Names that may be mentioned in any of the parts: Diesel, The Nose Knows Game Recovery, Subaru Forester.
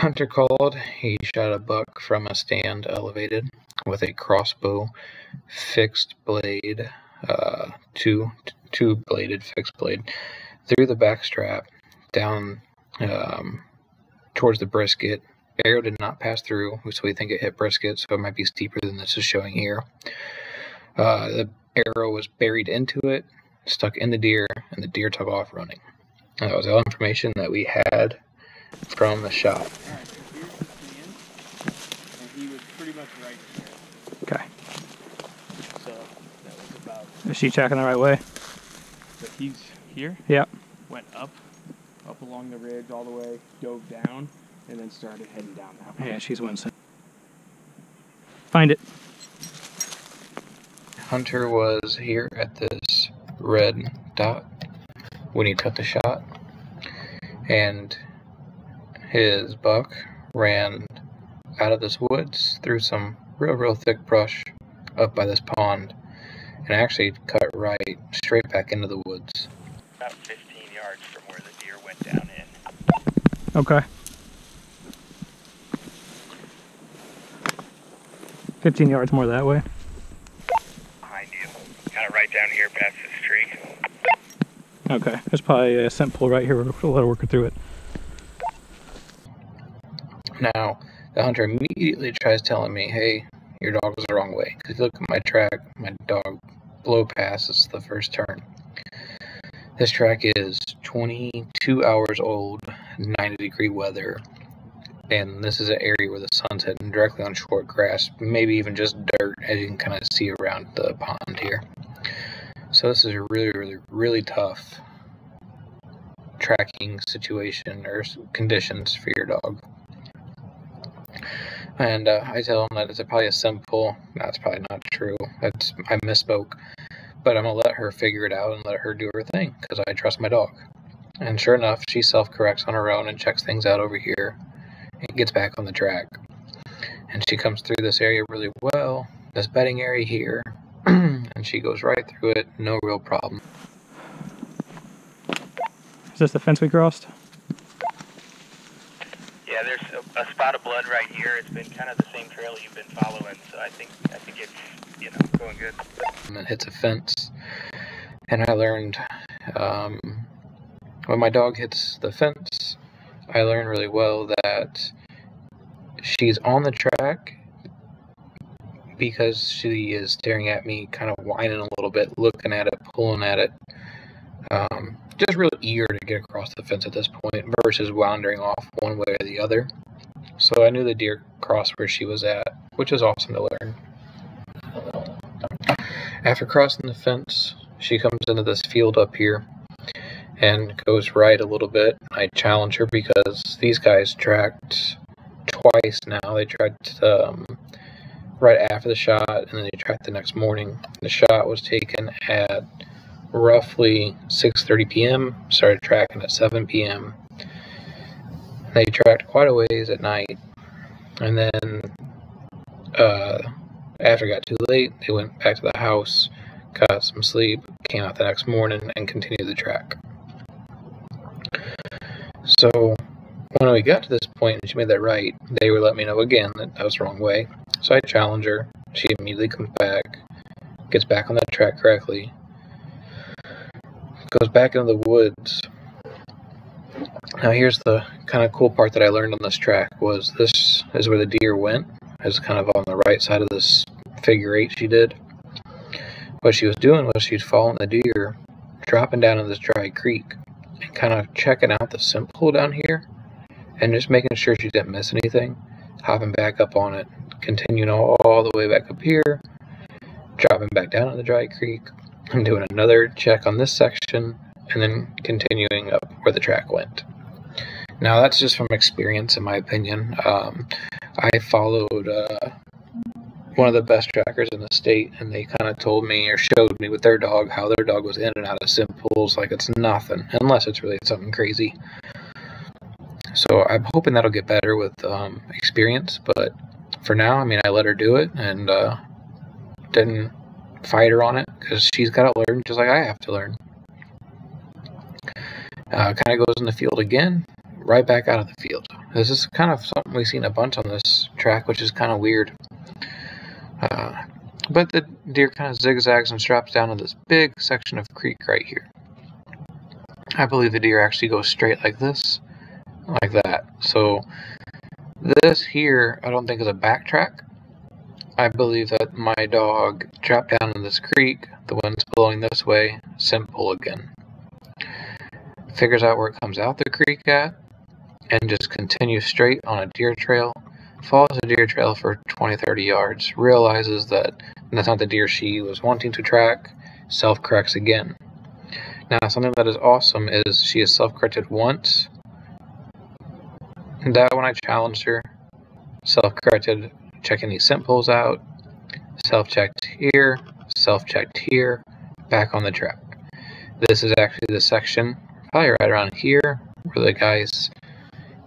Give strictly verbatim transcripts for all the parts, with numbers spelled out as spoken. Hunter called. He shot a buck from a stand elevated with a crossbow fixed blade, uh, two, two-bladed fixed blade, through the back strap, down um, towards the brisket. Arrow did not pass through, so we think it hit brisket, so it might be steeper than this is showing here. Uh, the arrow was buried into it, stuck in the deer, and the deer took off running. And that was all information that we had from the shop. Alright, so here's the stand, and he was pretty much right here. Okay. So, that was about... Is she tracking the right way? So he's here? Yep. Went up, up along the ridge all the way, dove down, and then started heading down that way. Yeah, she's Winston. Find it. Hunter was here at this red dot when he cut the shot, and his buck ran out of this woods through some real, real thick brush up by this pond, and actually cut right straight back into the woods. About fifteen yards from where the deer went down in. Okay. fifteen yards more that way. Behind you. Kind of right down here past this tree. Okay, there's probably a scent pole right here. We'll let her work through it. Now, the hunter immediately tries telling me, hey, your dog was the wrong way. Because if you look at my track, my dog blow passes the first turn. This track is twenty-two hours old, ninety degree weather, and this is an area where the sun's hitting directly on short grass, maybe even just dirt, as you can kind of see around the pond here. So this is a really, really, really tough tracking situation or conditions for your dog. And uh, I tell him that it's probably a simple, that's probably not true, that's, I misspoke, but I'm going to let her figure it out and let her do her thing, because I trust my dog. And sure enough, she self-corrects on her own and checks things out over here, and gets back on the track. And she comes through this area really well, this bedding area here, and she goes right through it, no real problem. Is this the fence we crossed? Yeah, there's a, a spot of blood right here. It's been kind of the same trail you've been following, so I think I think it's, you know, going good. And it hits a fence, and I learned um, when my dog hits the fence, I learned really well that she's on the track because she is staring at me, kind of whining a little bit, looking at it, pulling at it. Um, just real eager to get across the fence at this point versus wandering off one way or the other. So I knew the deer crossed where she was at, which is awesome to learn. After crossing the fence, she comes into this field up here and goes right a little bit. I challenge her because these guys tracked twice now. They tracked um, right after the shot, and then they tracked the next morning. The shot was taken at roughly six thirty p m Started tracking at seven p m They tracked quite a ways at night, and then uh, after it got too late, they went back to the house, got some sleep, came out the next morning, and continued the track. So when we got to this point and she made that right, they were letting me know again that that was the wrong way. So I challenge her. She immediately comes back, gets back on that track correctly, goes back into the woods. Now here's the kind of cool part that I learned on this track was this is where the deer went. It was kind of on the right side of this figure eight she did. What she was doing was she's following the deer, dropping down in this dry creek, and kind of checking out the scent pool down here, and just making sure she didn't miss anything, hopping back up on it, continuing all the way back up here, dropping back down in the dry creek, I'm doing another check on this section, and then continuing up where the track went. Now that's just from experience, in my opinion. Um, I followed uh, one of the best trackers in the state, and they kind of told me or showed me with their dog how their dog was in and out of scent pools like it's nothing, unless it's really something crazy. So I'm hoping that'll get better with um, experience, but for now, I mean, I let her do it and uh, didn't fight her on it, because she's got to learn just like I have to learn. Uh, kind of goes in the field again, right back out of the field. This is kind of something we've seen a bunch on this track, which is kind of weird. Uh, but the deer kind of zigzags and straps down in this big section of creek right here. I believe the deer actually goes straight like this, like that. So this here, I don't think is a backtrack. I believe that my dog dropped down in this creek, the wind's blowing this way, simple again. Figures out where it comes out the creek at, and just continues straight on a deer trail, follows the deer trail for twenty, thirty yards, realizes that that's not the deer she was wanting to track, self-corrects again. Now, something that is awesome is she is self-corrected once. That when I challenged her, self-corrected, checking these simples out, self-checked here, self-checked here, back on the track. This is actually the section, probably right around here, where the guys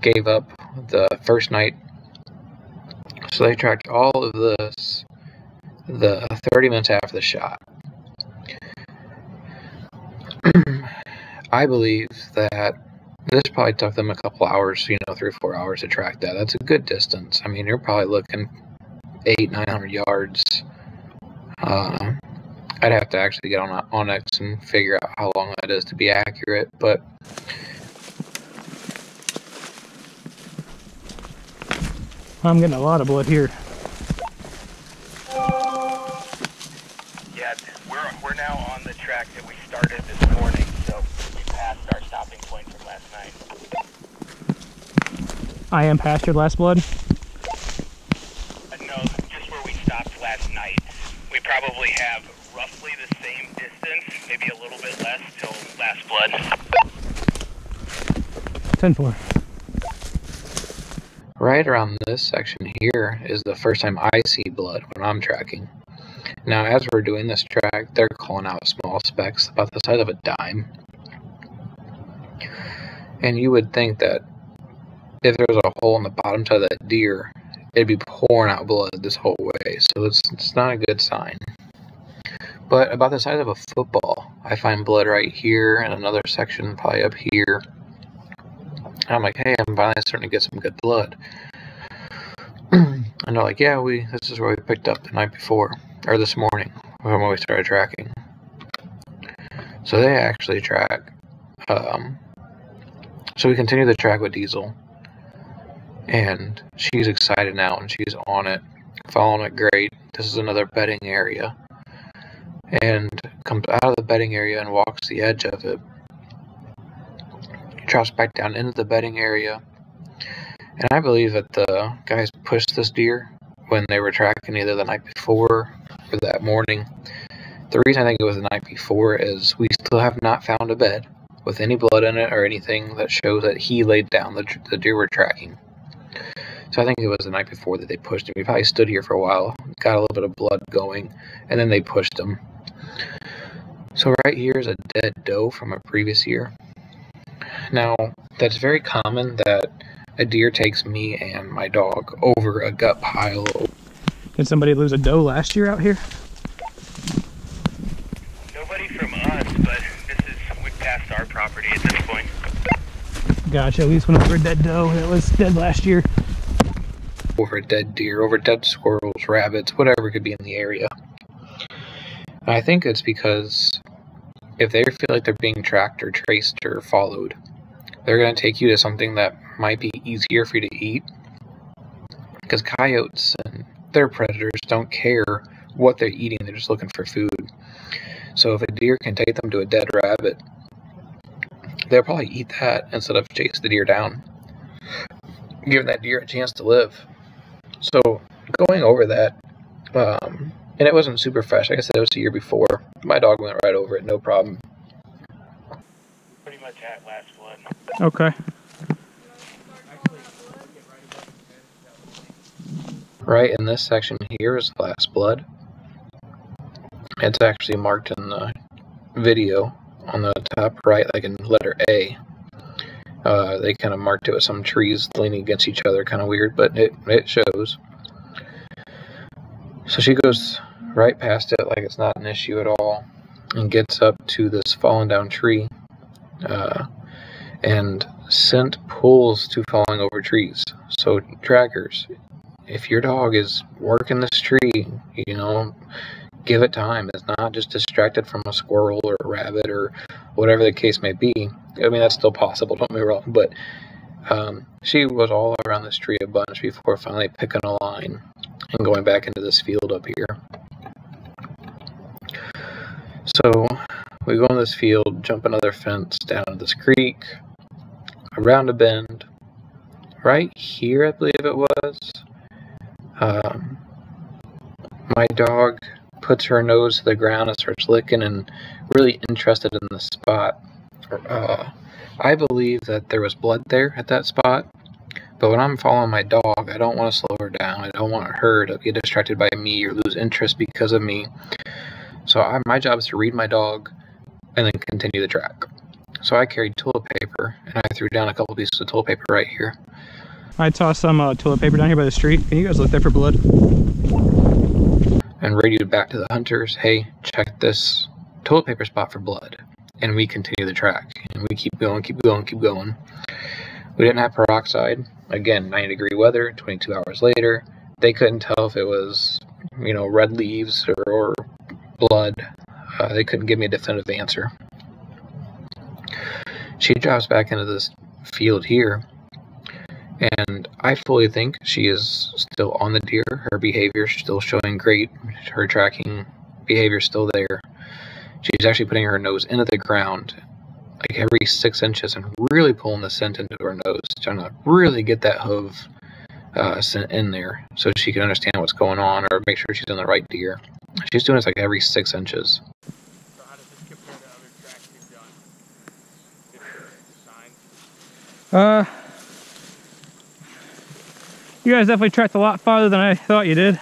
gave up the first night. So they tracked all of this the thirty minutes after the shot. I believe that this probably took them a couple hours, you know, three or four hours to track that. That's a good distance. I mean, you're probably looking eight, nine hundred yards. Uh, I'd have to actually get on Onyx and figure out how long that is to be accurate, but I'm getting a lot of blood here. Yeah, we're we're now on the track that we started this morning, so we passed our stopping point from last night. I am past your last blood? Uh, no, just where we stopped last night. We probably have roughly the same distance, maybe a little bit less till last blood. ten four. Right around this section here is the first time I see blood when I'm tracking. Now, as we're doing this track, they're calling out small specks about the size of a dime. And you would think that if there was a hole in the bottom side of that deer, it'd be pouring out blood this whole way. So it's, it's not a good sign. But about the size of a football, I find blood right here and another section probably up here. I'm like, hey, I'm finally starting to get some good blood. And they're like, yeah, we this is where we picked up the night before, or this morning, when we started tracking. So they actually track. Um, so we continue the track with Diesel. And she's excited now, and she's on it, following it great. This is another bedding area. And comes out of the bedding area and walks the edge of it. Drops back down into the bedding area, and I believe that the guys pushed this deer when they were tracking either the night before or that morning. The reason I think it was the night before is we still have not found a bed with any blood in it or anything that shows that he laid down the, the deer we're tracking. So I think it was the night before that they pushed him. We probably stood here for a while, got a little bit of blood going, and then they pushed him. So right here is a dead doe from a previous year. Now, that's very common that a deer takes me and my dog over a gut pile. Did somebody lose a doe last year out here? Nobody from us, but this is, we passed our property at this point. Gotcha, we just went over a dead doe that was dead last year. Over a dead deer, over dead squirrels, rabbits, whatever could be in the area. And I think it's because if they feel like they're being tracked or traced or followed, they're going to take you to something that might be easier for you to eat, because coyotes and their predators don't care what they're eating. They're just looking for food. So if a deer can take them to a dead rabbit, they'll probably eat that instead of chase the deer down, giving that deer a chance to live. So going over that, um, and it wasn't super fresh. Like I said, it was the year before. My dog went right over it, no problem. Pretty much at last blood. Okay. Right in this section here is last blood. It's actually marked in the video on the top right, like in letter A. Uh, they kind of marked it with some trees leaning against each other, kind of weird, but it, it shows. So she goes right past it like it's not an issue at all, and gets up to this fallen down tree, uh, and sent pulls to falling over trees. So trackers, if your dog is working this tree, you know, give it time. It's not just distracted from a squirrel or a rabbit or whatever the case may be. I mean, that's still possible, don't get me wrong, but um, she was all around this tree a bunch before finally picking a line and going back into this field up here. So we go in this field, jump another fence down to this creek, around a bend, right here, I believe it was. Um, my dog puts her nose to the ground and starts licking and really interested in the spot. Uh, I believe that there was blood there at that spot, but when I'm following my dog, I don't want to slow her down. I don't want her to get distracted by me or lose interest because of me. So I, my job is to read my dog and then continue the track. So I carried toilet paper, and I threw down a couple pieces of toilet paper right here. I tossed some uh, toilet paper down here by the street. Can you guys look there for blood? And radioed back to the hunters, hey, check this toilet paper spot for blood. And we continue the track. And we keep going, keep going, keep going. We didn't have peroxide. Again, ninety degree weather, twenty-two hours later. They couldn't tell if it was, you know, red leaves or, or blood. Uh, they couldn't give me a definitive answer. She drops back into this field here, and I fully think she is still on the deer. Her behavior is still showing great. Her tracking behavior is still there. She's actually putting her nose into the ground like every six inches and really pulling the scent into her nose, trying to really get that hoof uh, scent in there so she can understand what's going on or make sure she's on the right deer. She's doing this like every six inches. Uh, you guys definitely tracked a lot farther than I thought you did.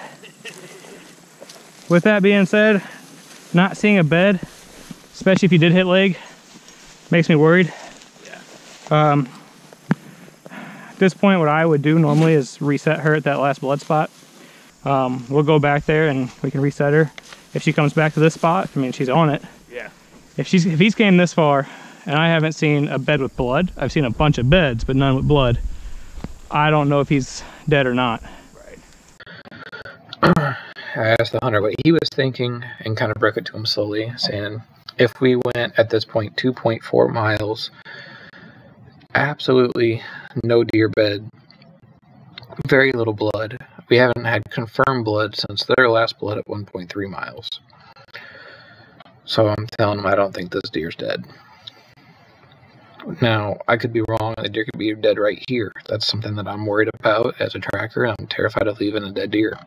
With that being said, not seeing a bed, especially if you did hit leg, makes me worried. Yeah. Um, at this point, what I would do normally is reset her at that last blood spot. Um, we'll go back there and we can reset her. If she comes back to this spot, I mean, she's on it. Yeah. If she's if he's came this far, and I haven't seen a bed with blood. I've seen a bunch of beds, but none with blood. I don't know if he's dead or not. Right. I asked the hunter what he was thinking and kind of broke it to him slowly, saying, if we went at this point two point four miles, absolutely no deer bed, very little blood. We haven't had confirmed blood since their last blood at one point three miles. So I'm telling him I don't think this deer's dead. Now, I could be wrong, the deer could be dead right here. That's something that I'm worried about as a tracker, and I'm terrified of leaving a dead deer.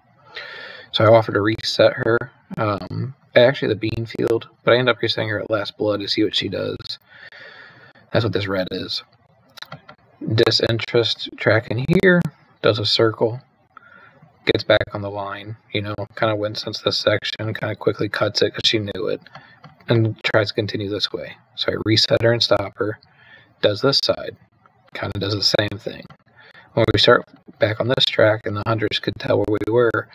So I offered to reset her, um, actually the bean field, but I ended up resetting her at last blood to see what she does. That's what this red is. Disinterest tracking here, does a circle, gets back on the line, you know, kind of went since this section, kind of quickly cuts it because she knew it, and tries to continue this way. So I reset her and stop her. Does this side, kind of does the same thing. When we start back on this track and the hunters could tell where we were,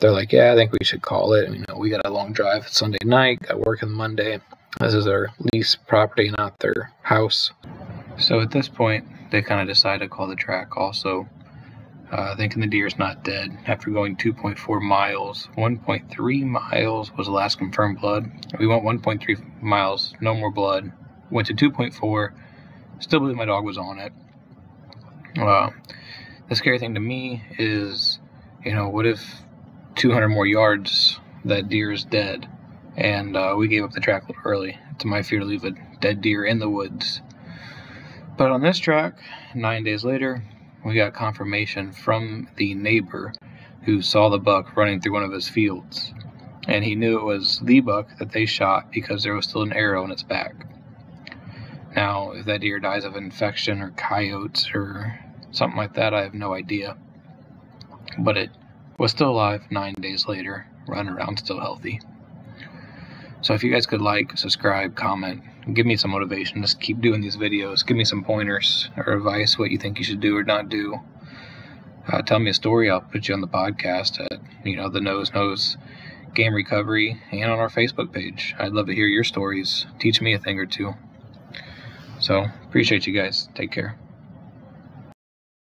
they're like, yeah, I think we should call it. And, you know, we got a long drive Sunday night, got work on Monday. This is our lease property, not their house. So at this point, they kind of decide to call the track also, uh, thinking the deer's not dead. After going two point four miles, one point three miles was the last confirmed blood. We went one point three miles, no more blood. Went to two point four. Still believe my dog was on it. Uh, the scary thing to me is, you know, what if two hundred more yards that deer is dead, and uh, we gave up the track a little early. It's my fear to leave a dead deer in the woods. But on this track, nine days later, we got confirmation from the neighbor who saw the buck running through one of his fields, and he knew it was the buck that they shot because there was still an arrow in its back. Now, if that deer dies of infection or coyotes or something like that, I have no idea. But it was still alive nine days later, running around still healthy. So if you guys could like, subscribe, comment, give me some motivation. Just keep doing these videos. Give me some pointers or advice, what you think you should do or not do. Uh, tell me a story. I'll put you on the podcast at, you know, The Nose Knows Game Recovery, and on our Facebook page. I'd love to hear your stories. Teach me a thing or two. So, appreciate you guys. Take care.